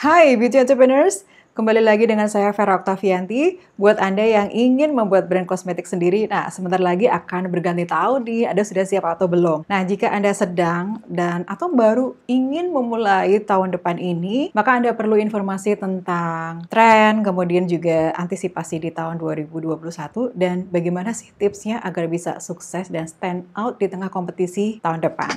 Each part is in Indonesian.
Hai beauty entrepreneurs, kembali lagi dengan saya Verra Oktavianti. Buat Anda yang ingin membuat brand kosmetik sendiri, nah sebentar lagi akan berganti tahun nih, Anda sudah siap atau belum? Nah jika Anda sedang dan atau baru ingin memulai tahun depan ini, maka Anda perlu informasi tentang tren, kemudian juga antisipasi di tahun 2021, dan bagaimana sih tipsnya agar bisa sukses dan stand out di tengah kompetisi tahun depan.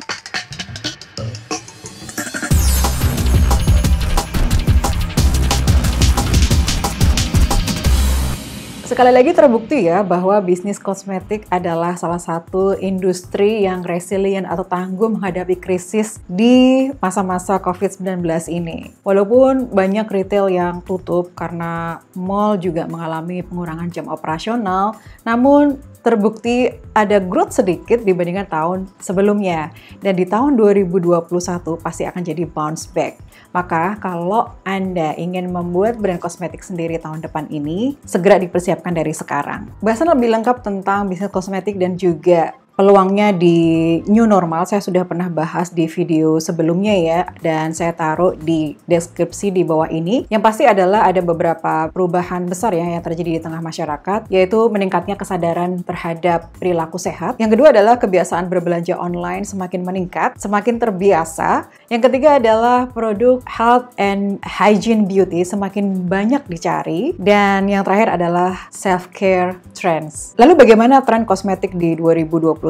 Sekali lagi terbukti ya bahwa bisnis kosmetik adalah salah satu industri yang resilient atau tangguh menghadapi krisis di masa-masa COVID-19 ini. Walaupun banyak retail yang tutup karena mall juga mengalami pengurangan jam operasional, namun terbukti ada growth sedikit dibandingkan tahun sebelumnya. Dan di tahun 2021 pasti akan jadi bounce back. Maka kalau Anda ingin membuat brand kosmetik sendiri tahun depan ini, segera dipersiapkan dari sekarang. Bahasan lebih lengkap tentang bisnis kosmetik dan juga peluangnya di new normal saya sudah pernah bahas di video sebelumnya ya, dan saya taruh di deskripsi di bawah ini. Yang pasti adalah ada beberapa perubahan besar ya yang terjadi di tengah masyarakat, yaitu meningkatnya kesadaran terhadap perilaku sehat. Yang kedua adalah kebiasaan berbelanja online semakin meningkat, semakin terbiasa. Yang ketiga adalah produk health and hygiene beauty semakin banyak dicari. Dan yang terakhir adalah self-care trends. Lalu bagaimana tren kosmetik di 2020?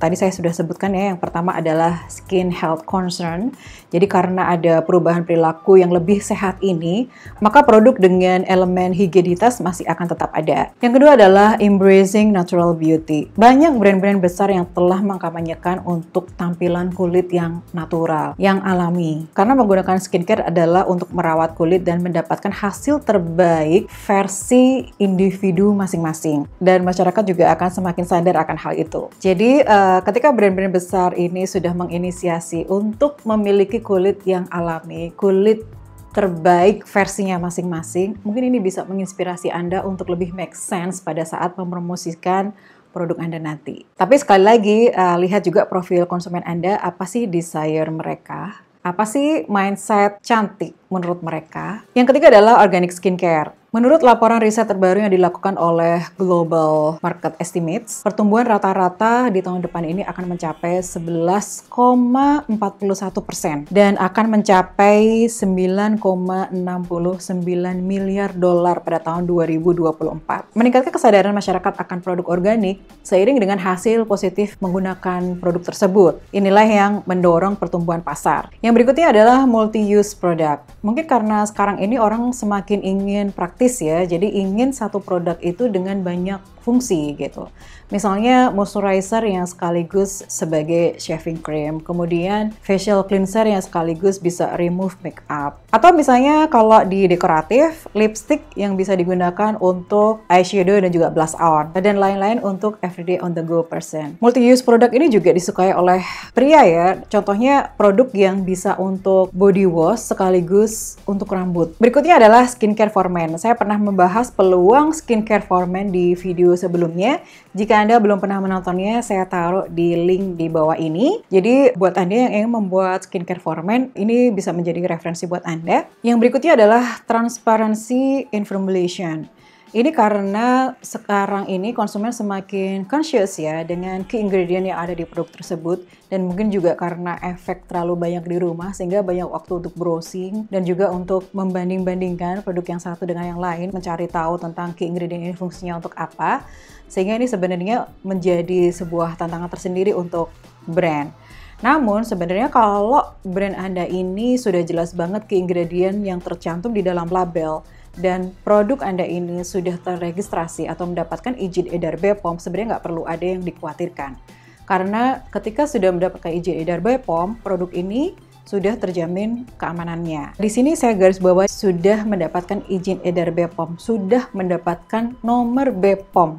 Tadi saya sudah sebutkan ya, yang pertama adalah skin health concern. Jadi karena ada perubahan perilaku yang lebih sehat ini, maka produk dengan elemen higienitas masih akan tetap ada. Yang kedua adalah embracing natural beauty. Banyak brand-brand besar yang telah mengkampanyekan untuk tampilan kulit yang natural, yang alami. Karena menggunakan skincare adalah untuk merawat kulit dan mendapatkan hasil terbaik versi individu masing-masing. Dan masyarakat juga akan semakin sadar akan hal itu. Jadi ketika brand-brand besar ini sudah menginisiasi untuk memiliki kulit yang alami, kulit terbaik versinya masing-masing, mungkin ini bisa menginspirasi Anda untuk lebih make sense pada saat mempromosikan produk Anda nanti. Tapi sekali lagi, lihat juga profil konsumen Anda, apa sih desire mereka? Apa sih mindset cantik menurut mereka? Yang ketiga adalah organic skincare. Menurut laporan riset terbaru yang dilakukan oleh Global Market Estimates, pertumbuhan rata-rata di tahun depan ini akan mencapai 11,41% dan akan mencapai 9,69 miliar dolar pada tahun 2024. Meningkatkan kesadaran masyarakat akan produk organik seiring dengan hasil positif menggunakan produk tersebut. Inilah yang mendorong pertumbuhan pasar. Yang berikutnya adalah multi-use product. Mungkin karena sekarang ini orang semakin ingin praktis ya, jadi ingin satu produk itu dengan banyak fungsi gitu. Misalnya moisturizer yang sekaligus sebagai shaving cream, kemudian facial cleanser yang sekaligus bisa remove makeup. Atau misalnya kalau di dekoratif, lipstick yang bisa digunakan untuk eyeshadow dan juga blush on, dan lain-lain untuk everyday on the go person. Multi-use produk ini juga disukai oleh pria ya, contohnya produk yang bisa untuk body wash sekaligus untuk rambut. Berikutnya adalah skincare for men. Saya pernah membahas peluang skincare for men di video sebelumnya. Jika Anda belum pernah menontonnya, saya taruh di link di bawah ini. Jadi buat Anda yang ingin membuat skincare for men, ini bisa menjadi referensi buat Anda. Yang berikutnya adalah transparansi information. Ini karena sekarang ini konsumen semakin conscious ya dengan key ingredient yang ada di produk tersebut, dan mungkin juga karena efek terlalu banyak di rumah sehingga banyak waktu untuk browsing dan juga untuk membanding-bandingkan produk yang satu dengan yang lain, mencari tahu tentang key ingredient ini fungsinya untuk apa, sehingga ini sebenarnya menjadi sebuah tantangan tersendiri untuk brand. Namun sebenarnya kalau brand Anda ini sudah jelas banget key ingredient yang tercantum di dalam label, dan produk Anda ini sudah terregistrasi atau mendapatkan izin edar BPOM, sebenarnya nggak perlu ada yang dikhawatirkan. Karena ketika sudah mendapatkan izin edar BPOM, produk ini sudah terjamin keamanannya. Di sini saya garis bawah sudah mendapatkan izin edar BPOM, sudah mendapatkan nomor BPOM,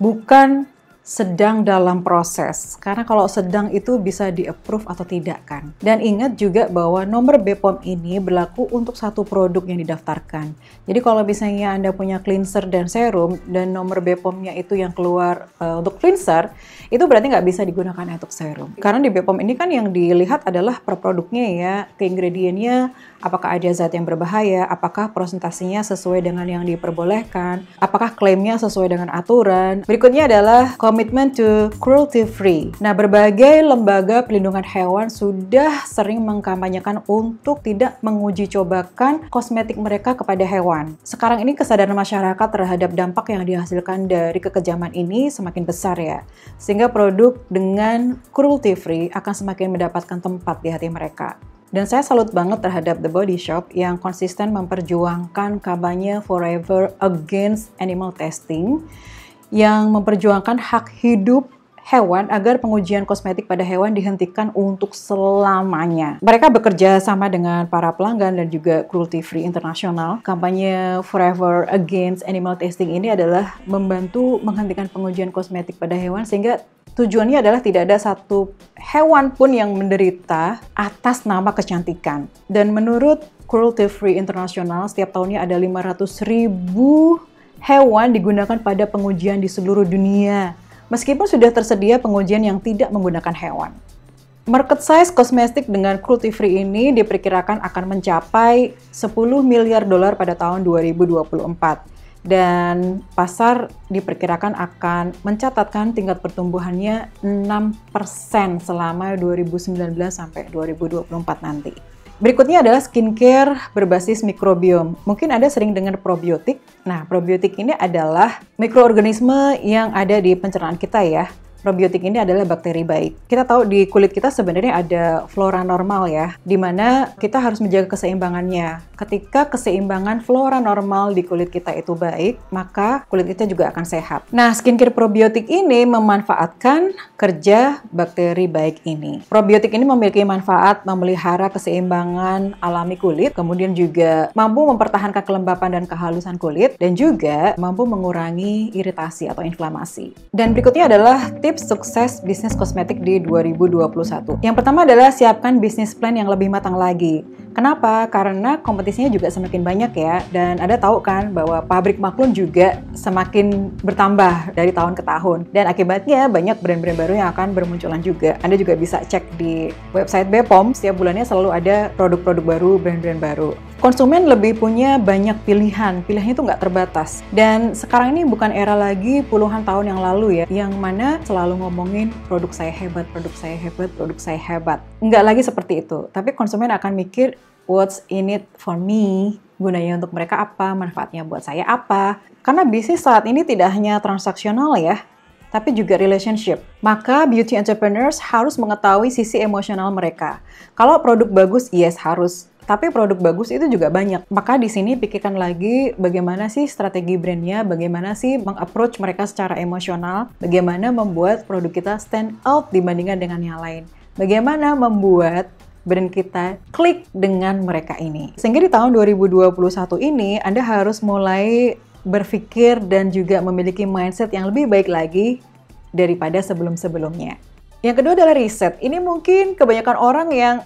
bukan sedang dalam proses, karena kalau sedang itu bisa di-approve atau tidak kan. Dan ingat juga bahwa nomor BPOM ini berlaku untuk satu produk yang didaftarkan. Jadi kalau misalnya Anda punya cleanser dan serum, dan nomor BPOM-nya itu yang keluar untuk cleanser, itu berarti nggak bisa digunakan untuk serum. Karena di BPOM ini kan yang dilihat adalah per produknya ya, ke ingredient-nya, apakah ada zat yang berbahaya, apakah persentasenya sesuai dengan yang diperbolehkan, apakah klaimnya sesuai dengan aturan. Berikutnya adalah commitment to cruelty free. Nah, berbagai lembaga pelindungan hewan sudah sering mengkampanyekan untuk tidak menguji cobakan kosmetik mereka kepada hewan. Sekarang ini kesadaran masyarakat terhadap dampak yang dihasilkan dari kekejaman ini semakin besar ya, sehingga produk dengan cruelty free akan semakin mendapatkan tempat di hati mereka. Dan saya salut banget terhadap The Body Shop yang konsisten memperjuangkan kampanye Forever Against Animal Testing yang memperjuangkan hak hidup hewan agar pengujian kosmetik pada hewan dihentikan untuk selamanya. Mereka bekerja sama dengan para pelanggan dan juga Cruelty Free International. Kampanye Forever Against Animal Testing ini adalah membantu menghentikan pengujian kosmetik pada hewan sehingga tujuannya adalah tidak ada satu hewan pun yang menderita atas nama kecantikan. Dan menurut Cruelty Free International, setiap tahunnya ada 500.000 hewan digunakan pada pengujian di seluruh dunia. Meskipun sudah tersedia pengujian yang tidak menggunakan hewan. Market size kosmetik dengan cruelty free ini diperkirakan akan mencapai $10 miliar pada tahun 2024. Dan pasar diperkirakan akan mencatatkan tingkat pertumbuhannya 6% selama 2019 sampai 2024 nanti. Berikutnya adalah skincare berbasis mikrobiom. Mungkin Anda sering dengar probiotik. Nah, probiotik ini adalah mikroorganisme yang ada di pencernaan kita ya. Probiotik ini adalah bakteri baik. Kita tahu di kulit kita sebenarnya ada flora normal ya, dimana kita harus menjaga keseimbangannya. Ketika keseimbangan flora normal di kulit kita itu baik, maka kulit kita juga akan sehat. Nah, skincare probiotik ini memanfaatkan kerja bakteri baik ini. Probiotik ini memiliki manfaat memelihara keseimbangan alami kulit, kemudian juga mampu mempertahankan kelembapan dan kehalusan kulit, dan juga mampu mengurangi iritasi atau inflamasi. Dan berikutnya adalah tips sukses bisnis kosmetik di 2021. Yang pertama adalah siapkan bisnis plan yang lebih matang lagi. Kenapa? Karena kompetisinya juga semakin banyak ya, dan Anda tahu kan bahwa pabrik maklun juga semakin bertambah dari tahun ke tahun, dan akibatnya banyak brand-brand baru yang akan bermunculan juga. Anda juga bisa cek di website BPOM, setiap bulannya selalu ada produk-produk baru, brand-brand baru. Konsumen lebih punya banyak pilihan, pilihannya itu nggak terbatas. Dan sekarang ini bukan era lagi puluhan tahun yang lalu ya, yang mana selalu ngomongin produk saya hebat, produk saya hebat, produk saya hebat. Nggak lagi seperti itu, tapi konsumen akan mikir, what's in it for me? Gunanya untuk mereka apa? Manfaatnya buat saya apa? Karena bisnis saat ini tidak hanya transaksional ya, tapi juga relationship. Maka beauty entrepreneurs harus mengetahui sisi emosional mereka. Kalau produk bagus, yes harus. Tapi produk bagus itu juga banyak. Maka di sini pikirkan lagi bagaimana sih strategi brandnya, bagaimana sih mengapproach mereka secara emosional, bagaimana membuat produk kita stand out dibandingkan dengan yang lain. Bagaimana membuat brand kita klik dengan mereka ini. Sehingga di tahun 2021 ini Anda harus mulai berpikir dan juga memiliki mindset yang lebih baik lagi daripada sebelum-sebelumnya. Yang kedua adalah riset. Ini mungkin kebanyakan orang yang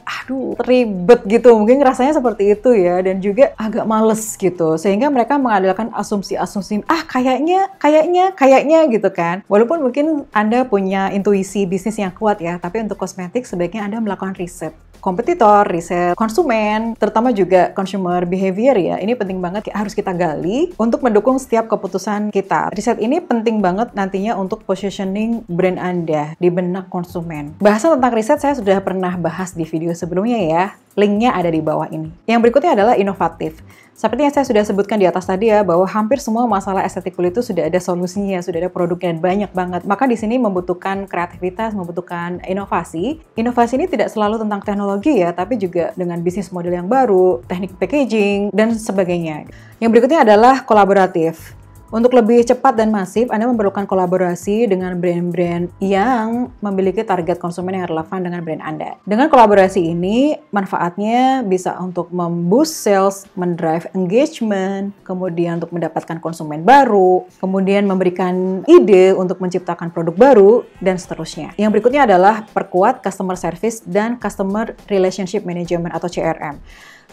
ribet gitu, mungkin rasanya seperti itu ya, dan juga agak males gitu, sehingga mereka mengandalkan asumsi-asumsi, kayaknya gitu kan. Walaupun mungkin Anda punya intuisi bisnis yang kuat ya, tapi untuk kosmetik sebaiknya Anda melakukan riset kompetitor, riset konsumen, terutama juga consumer behavior ya. Ini penting banget, harus kita gali untuk mendukung setiap keputusan kita. Riset ini penting banget nantinya untuk positioning brand Anda di benak konsumen. Bahasan tentang riset saya sudah pernah bahas di video sebelumnya ya. Linknya ada di bawah ini. Yang berikutnya adalah inovatif. Seperti yang saya sudah sebutkan di atas tadi ya, bahwa hampir semua masalah estetik kulit itu sudah ada solusinya, sudah ada produknya, dan banyak banget. Maka di sini membutuhkan kreativitas, membutuhkan inovasi. Inovasi ini tidak selalu tentang teknologi ya, tapi juga dengan bisnis model yang baru, teknik packaging, dan sebagainya. Yang berikutnya adalah kolaboratif. Untuk lebih cepat dan masif, Anda memerlukan kolaborasi dengan brand-brand yang memiliki target konsumen yang relevan dengan brand Anda. Dengan kolaborasi ini, manfaatnya bisa untuk memboost sales, mendrive engagement, kemudian untuk mendapatkan konsumen baru, kemudian memberikan ide untuk menciptakan produk baru, dan seterusnya. Yang berikutnya adalah perkuat customer service dan customer relationship management atau CRM.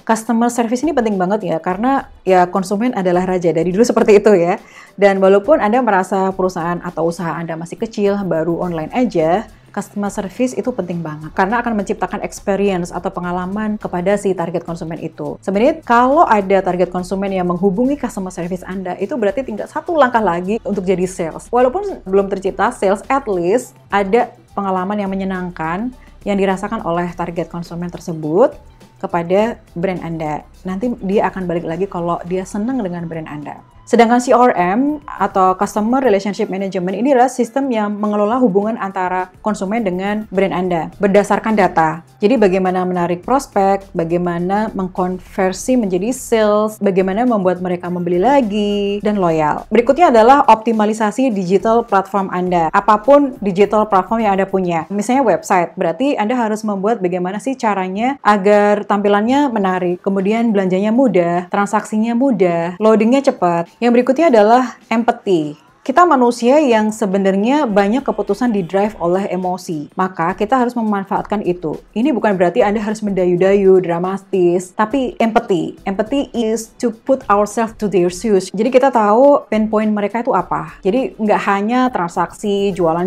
Customer service ini penting banget ya, karena ya konsumen adalah raja, dari dulu seperti itu ya. Dan walaupun Anda merasa perusahaan atau usaha Anda masih kecil, baru online aja, customer service itu penting banget karena akan menciptakan experience atau pengalaman kepada si target konsumen itu. Sebenarnya kalau ada target konsumen yang menghubungi customer service Anda, itu berarti tinggal satu langkah lagi untuk jadi sales. Walaupun belum tercipta sales, at least ada pengalaman yang menyenangkan yang dirasakan oleh target konsumen tersebut kepada brand Anda. Nanti dia akan balik lagi kalau dia senang dengan brand Anda. Sedangkan CRM atau Customer Relationship Management ini adalah sistem yang mengelola hubungan antara konsumen dengan brand Anda berdasarkan data. Jadi bagaimana menarik prospek, bagaimana mengkonversi menjadi sales, bagaimana membuat mereka membeli lagi, dan loyal. Berikutnya adalah optimalisasi digital platform Anda. Apapun digital platform yang Anda punya. Misalnya website, berarti Anda harus membuat bagaimana sih caranya agar tampilannya menarik, kemudian belanjanya mudah, transaksinya mudah, loadingnya cepat. Yang berikutnya adalah empati. Kita manusia yang sebenarnya banyak keputusan didrive oleh emosi. Maka kita harus memanfaatkan itu. Ini bukan berarti Anda harus mendayu-dayu, dramatis, tapi empathy. Empathy is to put ourselves to their shoes. Jadi kita tahu pain point mereka itu apa. Jadi nggak hanya transaksi, jualan,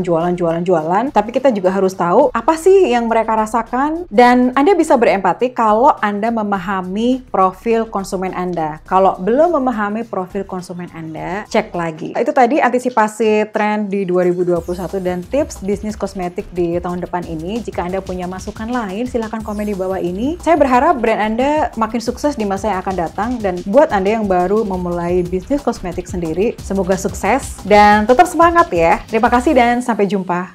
tapi kita juga harus tahu apa sih yang mereka rasakan. Dan Anda bisa berempati kalau Anda memahami profil konsumen Anda. Kalau belum memahami profil konsumen Anda, cek lagi. Itu tadi antisipasi tren di 2021 dan tips bisnis kosmetik di tahun depan ini. Jika Anda punya masukan lain, silahkan komen di bawah ini. Saya berharap brand Anda makin sukses di masa yang akan datang, dan buat Anda yang baru memulai bisnis kosmetik sendiri, semoga sukses dan tetap semangat ya. Terima kasih dan sampai jumpa.